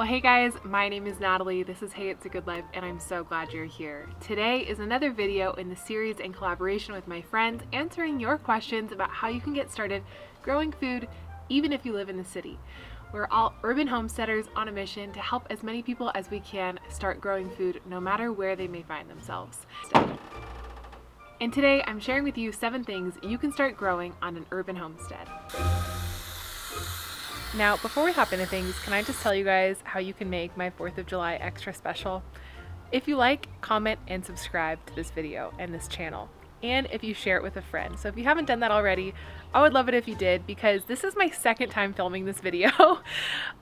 Well, hey guys, my name is Natalie, this is Hey, It's a Good Life, and I'm so glad you're here. Today is another video in the series in collaboration with my friends answering your questions about how you can get started growing food even if you live in the city. We're all urban homesteaders on a mission to help as many people as we can start growing food no matter where they may find themselves. And today I'm sharing with you 7 things you can start growing on an urban homestead. Now, before we hop into things, can I just tell you guys how you can make my 4th of July extra special? If you like, comment, and subscribe to this video and this channel, and if you share it with a friend. So if you haven't done that already, I would love it if you did, because this is my 2nd time filming this video.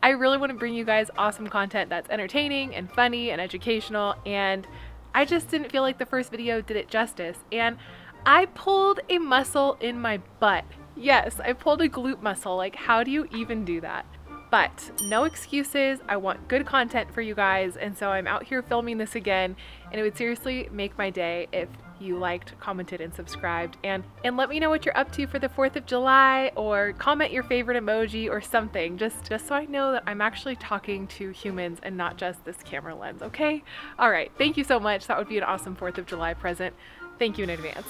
I really want to bring you guys awesome content that's entertaining and funny and educational, and I just didn't feel like the first video did it justice, and I pulled a muscle in my butt. Yes, I pulled a glute muscle. Like, how do you even do that? But no excuses. I want good content for you guys, and so I'm out here filming this again, and it would seriously make my day if you liked, commented, and subscribed. And let me know what you're up to for the 4th of July, or comment your favorite emoji or something, just so I know that I'm actually talking to humans and not just this camera lens, okay? All right, thank you so much. That would be an awesome 4th of July present. Thank you in advance.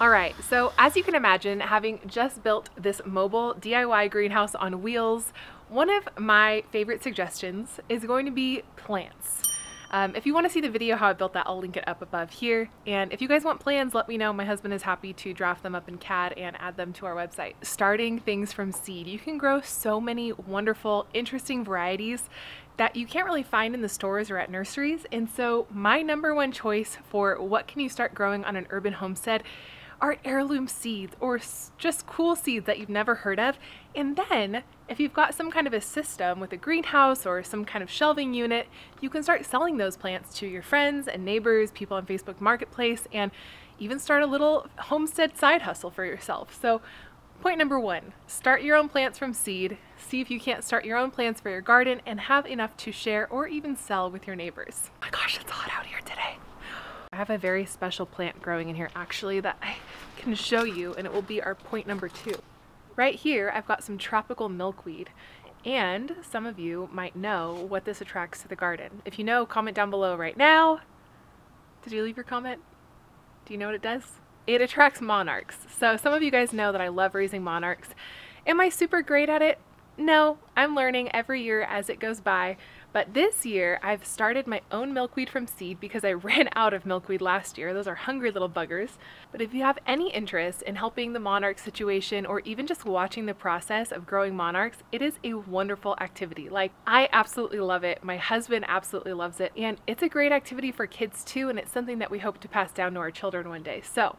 All right, so as you can imagine, having just built this mobile DIY greenhouse on wheels, one of my favorite suggestions is going to be plants. If you want to see the video how I built that, I'll link it up above here. And if you guys want plans, let me know. My husband is happy to draft them up in CAD and add them to our website. Starting things from seed, you can grow so many wonderful, interesting varieties that you can't really find in the stores or at nurseries. And so my #1 choice for what can you start growing on an urban homestead are heirloom seeds, or just cool seeds that you've never heard of. And then if you've got some kind of a system with a greenhouse or some kind of shelving unit, you can start selling those plants to your friends and neighbors, people on Facebook Marketplace, and even start a little homestead side hustle for yourself. So point #1, start your own plants from seed. See if you can't start your own plants for your garden and have enough to share or even sell with your neighbors. Oh my gosh, it's hot out here today. I have a very special plant growing in here actually that I can show you, and it will be our point #2. Right here I've got some tropical milkweed, and some of you might know what this attracts to the garden. If you know, comment down below right now. Did you leave your comment? Do you know what it does? It attracts monarchs. So some of you guys know that I love raising monarchs. Am I super great at it? No, I'm learning every year as it goes by, but this year I've started my own milkweed from seed because I ran out of milkweed last year. Those are hungry little buggers. But if you have any interest in helping the monarch situation, or even just watching the process of growing monarchs, it is a wonderful activity. Like, I absolutely love it. My husband absolutely loves it. And it's a great activity for kids too, and it's something that we hope to pass down to our children one day. So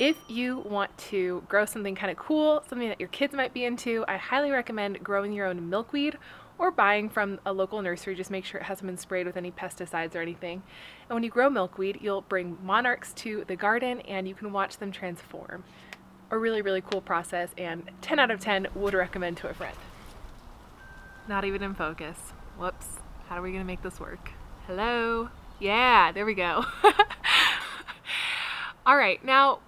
if you want to grow something kind of cool, something that your kids might be into, I highly recommend growing your own milkweed or buying from a local nursery. Just make sure it hasn't been sprayed with any pesticides or anything. And when you grow milkweed, you'll bring monarchs to the garden and you can watch them transform. A really, really cool process, and 10 out of 10 would recommend to a friend. Not even in focus. Whoops. How are we gonna make this work? Hello? Yeah, there we go. All right, now,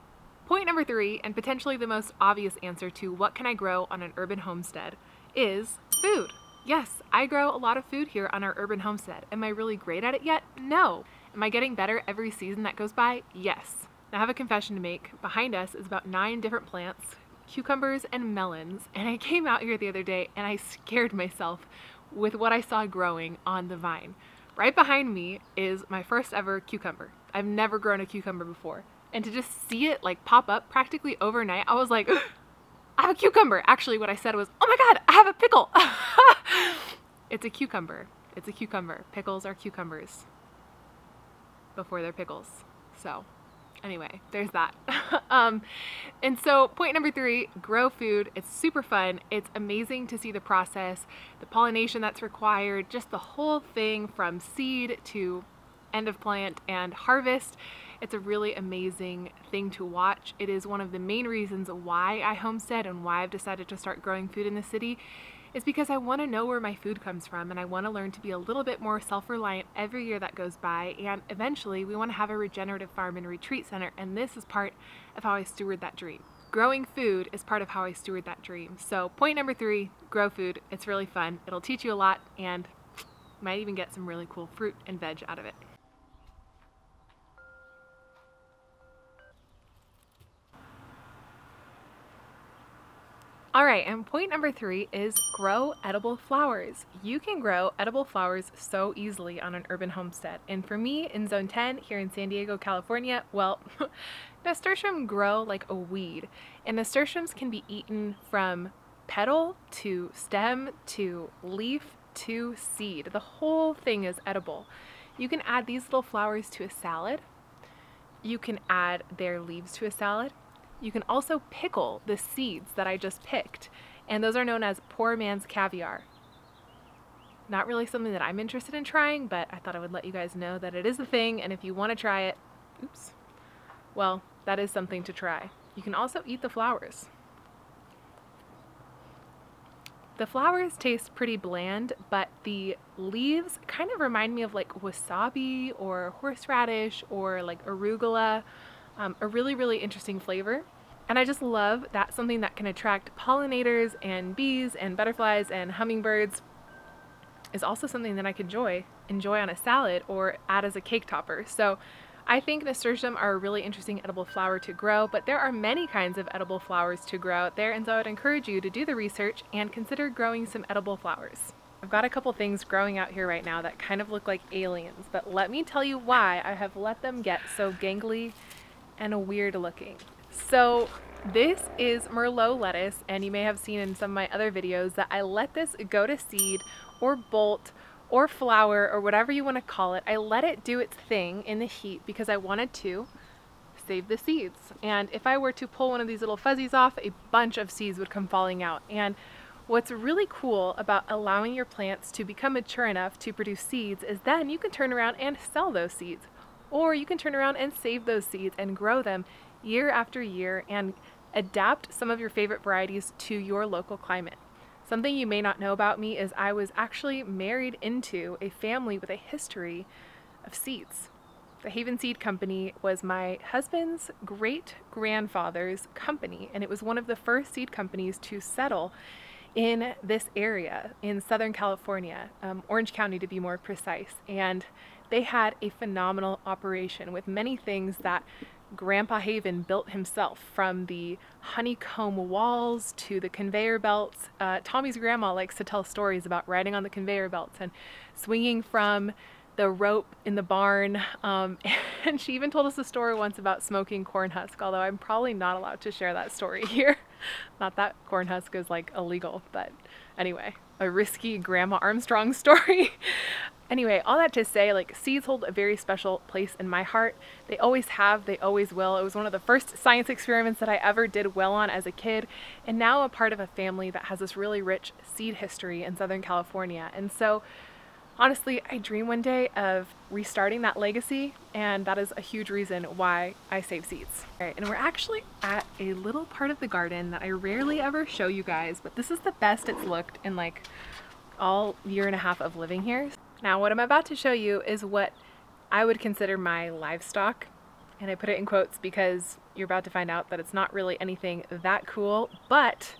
point #3, and potentially the most obvious answer to what can I grow on an urban homestead, is food. Yes, I grow a lot of food here on our urban homestead. Am I really great at it yet? No. Am I getting better every season that goes by? Yes. Now, I have a confession to make. Behind us is about 9 different plants, cucumbers and melons, and I came out here the other day and I scared myself with what I saw growing on the vine. Right behind me is my first ever cucumber. I've never grown a cucumber before. And to just see it like pop up practically overnight, I was like, oh, I have a cucumber. Actually, what I said was, oh my God, I have a pickle. It's a cucumber. It's a cucumber. Pickles are cucumbers before they're pickles. So anyway, there's that. And so point #3, grow food. It's super fun. It's amazing to see the process, the pollination that's required, just the whole thing from seed to end of plant and harvest. It's a really amazing thing to watch. It is one of the main reasons why I homestead and why I've decided to start growing food in the city, is because I want to know where my food comes from, and I want to learn to be a little bit more self-reliant every year that goes by. And eventually we want to have a regenerative farm and retreat center, and this is part of how I steward that dream. growing food is part of how I steward that dream. So point number 3, grow food. It's really fun. It'll teach you a lot and you might even get some really cool fruit and veg out of it. All right, and point number 3 is grow edible flowers. You can grow edible flowers so easily on an urban homestead. And for me, in Zone 10 here in San Diego, California, well, nasturtium grow like a weed. And nasturtiums can be eaten from petal to stem to leaf to seed. The whole thing is edible. You can add these little flowers to a salad. You can add their leaves to a salad. You can also pickle the seeds that I just picked, and those are known as poor man's caviar. Not really something that I'm interested in trying, but I thought I would let you guys know that it is a thing, and if you want to try it, oops, well, that is something to try. You can also eat the flowers. The flowers taste pretty bland, but the leaves kind of remind me of like wasabi or horseradish or like arugula. A really, really interesting flavor. And I just love that something that can attract pollinators and bees and butterflies and hummingbirds is also something that I could enjoy on a salad or add as a cake topper. So I think nasturtium are a really interesting edible flower to grow, but there are many kinds of edible flowers to grow out there, and so I would encourage you to do the research and consider growing some edible flowers. I've got a couple things growing out here right now that kind of look like aliens, but let me tell you why I have let them get so gangly and a weird looking. So this is Merlot lettuce, and you may have seen in some of my other videos that I let this go to seed or bolt or flower or whatever you want to call it. I let it do its thing in the heat because I wanted to save the seeds. And if I were to pull one of these little fuzzies off, a bunch of seeds would come falling out. And what's really cool about allowing your plants to become mature enough to produce seeds is then you can turn around and sell those seeds. Or you can turn around and save those seeds and grow them year after year and adapt some of your favorite varieties to your local climate. Something you may not know about me is I was actually married into a family with a history of seeds. The Haven Seed Company was my husband's great-grandfather's company, and it was one of the first seed companies to settle in this area in Southern California, Orange County to be more precise. And they had a phenomenal operation with many things that Grandpa Haven built himself, from the honeycomb walls to the conveyor belts. Tommy's grandma likes to tell stories about riding on the conveyor belts and swinging from the rope in the barn. And she even told us a story once about smoking corn husk, although I'm probably not allowed to share that story here. Not that corn husk is like illegal, but anyway, a risky Grandma Armstrong story. Anyway, all that to say, like, seeds hold a very special place in my heart. They always have, they always will. It was one of the first science experiments that I ever did well on as a kid, and now a part of a family that has this really rich seed history in Southern California. And so honestly, I dream one day of restarting that legacy, and that is a huge reason why I save seeds. All right, and we're actually at a little part of the garden that I rarely ever show you guys, but this is the best it's looked in like all year and a half of living here. Now what I'm about to show you is what I would consider my livestock, and I put it in quotes because you're about to find out that it's not really anything that cool, but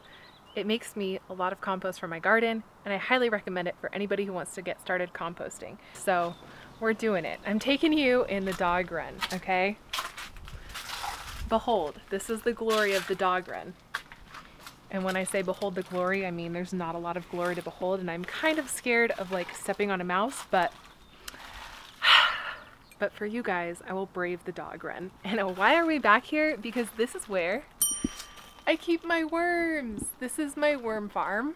it makes me a lot of compost for my garden, and I highly recommend it for anybody who wants to get started composting. So we're doing it. I'm taking you in the dog run, okay? Behold, this is the glory of the dog run. And when I say behold the glory, I mean there's not a lot of glory to behold, and I'm kind of scared of like stepping on a mouse, but for you guys, I will brave the dog run. And why are we back here? Because this is where I keep my worms. This is my worm farm.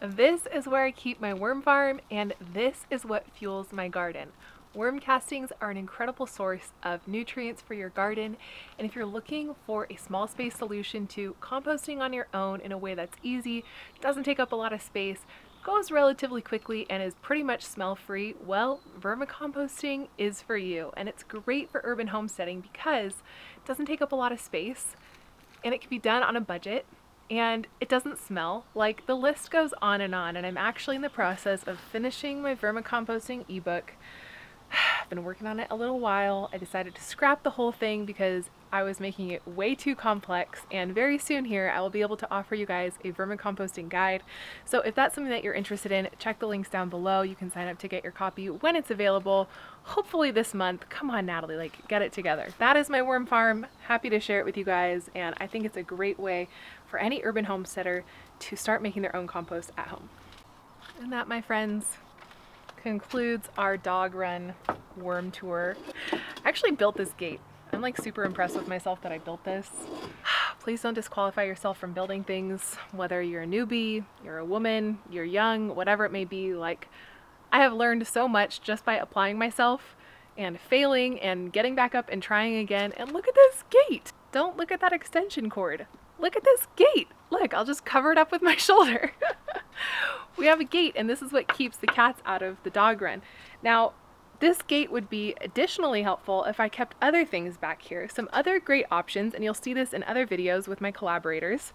This is where I keep my worm farm, and this is what fuels my garden. Worm castings are an incredible source of nutrients for your garden, and if you're looking for a small space solution to composting on your own in a way that's easy, doesn't take up a lot of space, goes relatively quickly, and is pretty much smell-free, well, vermicomposting is for you. And it's great for urban homesteading because it doesn't take up a lot of space, and it can be done on a budget, and it doesn't smell. Like, the list goes on, and I'm actually in the process of finishing my vermicomposting ebook I've been working on it a little while. I decided to scrap the whole thing because I was making it way too complex, and very soon here I will be able to offer you guys a vermicomposting guide. So if that's something that you're interested in, check the links down below. You can sign up to get your copy when it's available, hopefully this month. Come on, Natalie, like, get it together. That is my worm farm. Happy to share it with you guys, and I think it's a great way for any urban homesteader to start making their own compost at home. And that, my friends, concludes our dog run worm tour. I actually built this gate. I'm like super impressed with myself that I built this. Please don't disqualify yourself from building things, whether you're a newbie, you're a woman, you're young, whatever it may be. Like, I have learned so much just by applying myself and failing and getting back up and trying again. And look at this gate. Don't look at that extension cord. Look at this gate. Look, I'll just cover it up with my shoulder. We have a gate, and this is what keeps the cats out of the dog run. Now, this gate would be additionally helpful if I kept other things back here. Some other great options, and you'll see this in other videos with my collaborators,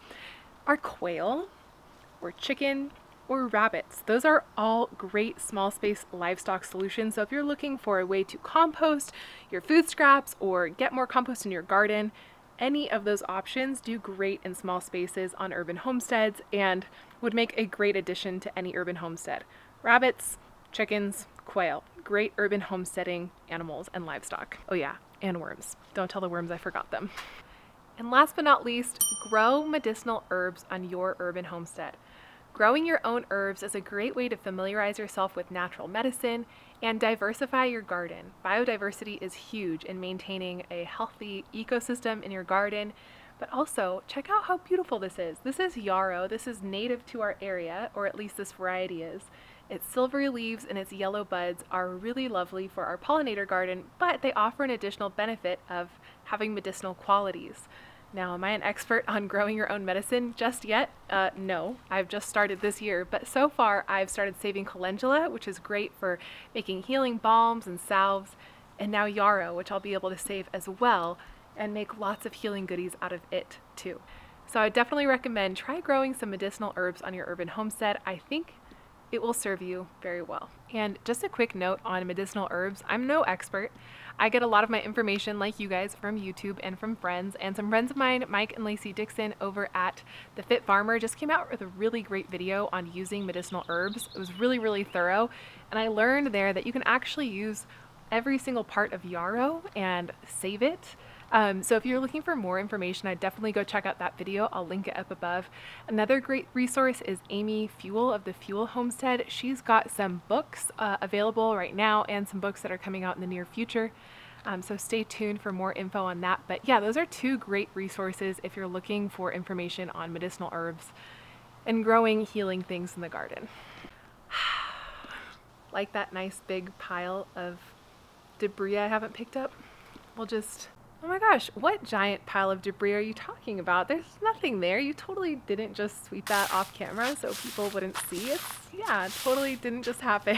are quail or chicken or rabbits. Those are all great small space livestock solutions. So if you're looking for a way to compost your food scraps or get more compost in your garden, any of those options do great in small spaces on urban homesteads and would make a great addition to any urban homestead. Rabbits, chickens, quail, great urban homesteading animals and livestock. Oh yeah, and worms. Don't tell the worms I forgot them. And last but not least, grow medicinal herbs on your urban homestead. Growing your own herbs is a great way to familiarize yourself with natural medicine and diversify your garden. Biodiversity is huge in maintaining a healthy ecosystem in your garden. But also, check out how beautiful this is. This is yarrow. This is native to our area, or at least this variety is. Its silvery leaves and its yellow buds are really lovely for our pollinator garden, but they offer an additional benefit of having medicinal qualities. Now, am I an expert on growing your own medicine just yet? No, I've just started this year, but so far I've started saving calendula, which is great for making healing balms and salves, and now yarrow, which I'll be able to save as well and make lots of healing goodies out of it too. So I definitely recommend try growing some medicinal herbs on your urban homestead. I think it will serve you very well. And just a quick note on medicinal herbs, I'm no expert. I get a lot of my information, like you guys, from YouTube and from friends, and some friends of mine, Mike and Lacey Dixon over at The Fit Farmer, just came out with a really great video on using medicinal herbs. It was really, really thorough. And I learned there that you can actually use every single part of yarrow and save it. So if you're looking for more information, I'd definitely go check out that video. I'll link it up above. Another great resource is Amy Fuel of The Fuel Homestead. She's got some books available right now and some books that are coming out in the near future. So stay tuned for more info on that. But yeah, those are two great resources if you're looking for information on medicinal herbs and growing healing things in the garden. Like that nice big pile of debris I haven't picked up, we'll just... Oh my gosh, what giant pile of debris are you talking about? There's nothing there. You totally didn't just sweep that off camera so people wouldn't see it. Yeah, totally didn't just happen.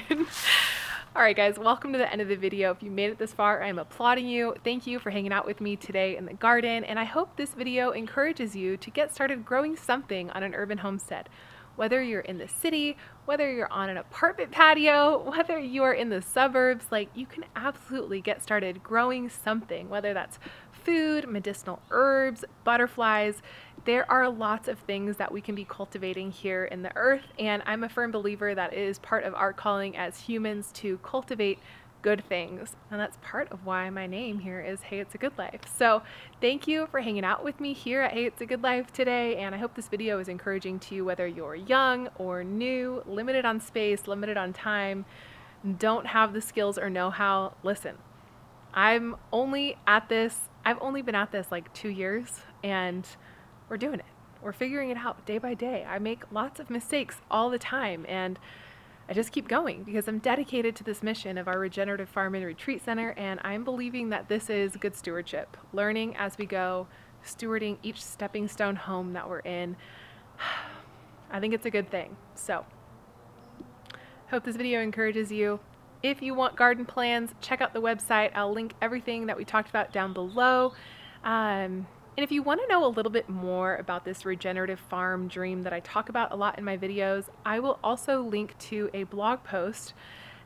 All right, guys, welcome to the end of the video. If you made it this far, I'm applauding you. Thank you for hanging out with me today in the garden, and I hope this video encourages you to get started growing something on an urban homestead. Whether you're in the city, whether you're on an apartment patio, whether you are in the suburbs, like, you can absolutely get started growing something, whether that's food, medicinal herbs, butterflies. There are lots of things that we can be cultivating here in the earth, and I'm a firm believer that it is part of our calling as humans to cultivate good things. And that's part of why my name here is Hey, It's a Good Life. So thank you for hanging out with me here at Hey, It's a Good Life today. And I hope this video is encouraging to you, whether you're young or new, limited on space, limited on time, don't have the skills or know-how. Listen, I've only been at this like 2 years, and we're doing it. We're figuring it out day by day. I make lots of mistakes all the time, and I just keep going because I'm dedicated to this mission of our regenerative farm and retreat center, and I'm believing that this is good stewardship, learning as we go, stewarding each stepping stone home that we're in. I think it's a good thing. So hope this video encourages you. If you want garden plans, check out the website. I'll link everything that we talked about down below. And if you want to know a little bit more about this regenerative farm dream that I talk about a lot in my videos, I will also link to a blog post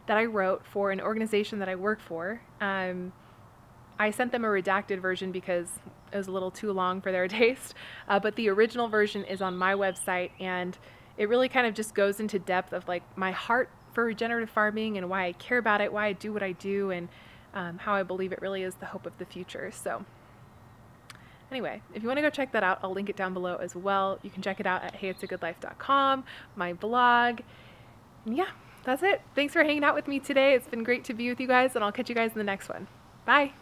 that I wrote for an organization that I work for. I sent them a redacted version because it was a little too long for their taste, but the original version is on my website, and it really kind of just goes into depth of like my heart for regenerative farming and why I care about it, why I do what I do, and how I believe it really is the hope of the future. So anyway, if you want to go check that out, I'll link it down below as well. You can check it out at heyitsagoodlife.com, my blog. And yeah, that's it. Thanks for hanging out with me today. It's been great to be with you guys, and I'll catch you guys in the next one. Bye.